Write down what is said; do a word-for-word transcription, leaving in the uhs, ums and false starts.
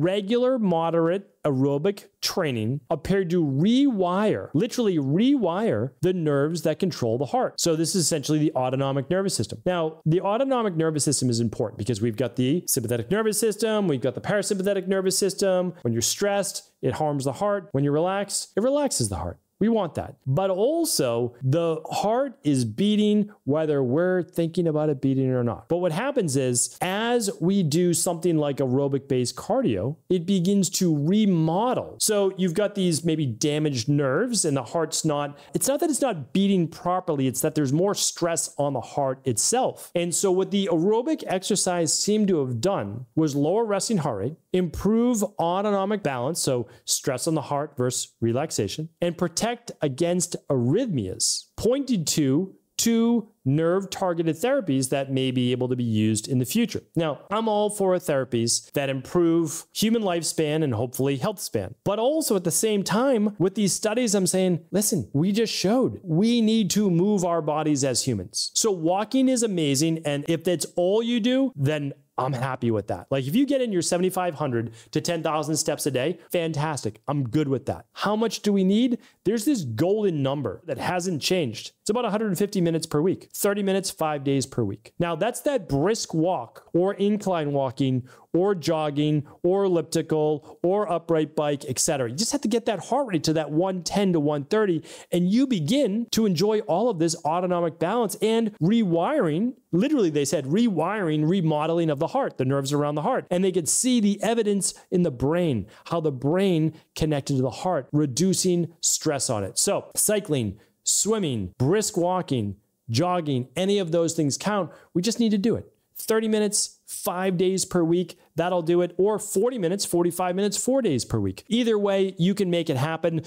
Regular moderate aerobic training appeared to rewire, literally rewire the nerves that control the heart. So this is essentially the autonomic nervous system. Now, the autonomic nervous system is important because we've got the sympathetic nervous system, we've got the parasympathetic nervous system. When you're stressed, it harms the heart. When you're relaxed, it relaxes the heart. We want that. But also, the heart is beating whether we're thinking about it beating or not. But what happens is, as we do something like aerobic-based cardio, it begins to remodel. So you've got these maybe damaged nerves and the heart's not, it's not that it's not beating properly, it's that there's more stress on the heart itself. And so what the aerobic exercise seemed to have done was lower resting heart rate, improve autonomic balance, so stress on the heart versus relaxation, and protect against arrhythmias, pointed to two nerve-targeted therapies that may be able to be used in the future. Now, I'm all for therapies that improve human lifespan and hopefully health span. But also at the same time, with these studies, I'm saying, listen, we just showed we need to move our bodies as humans. So walking is amazing. And if that's all you do, then I'm happy with that. Like if you get in your seventy-five hundred to ten thousand steps a day, fantastic. I'm good with that. How much do we need? There's this golden number that hasn't changed. It's about one hundred fifty minutes per week, thirty minutes, five days per week. Now that's that brisk walk or incline walking or jogging or elliptical or upright bike, et cetera. You just have to get that heart rate to that one ten to one thirty and you begin to enjoy all of this autonomic balance and rewiring. Literally, they said rewiring, remodeling of the heart, the nerves around the heart. And they could see the evidence in the brain, how the brain connected to the heart, reducing stress on it. So cycling, swimming, brisk walking, jogging, any of those things count. We just need to do it. thirty minutes, five days per week, that'll do it. Or forty minutes, forty-five minutes, four days per week. Either way, you can make it happen.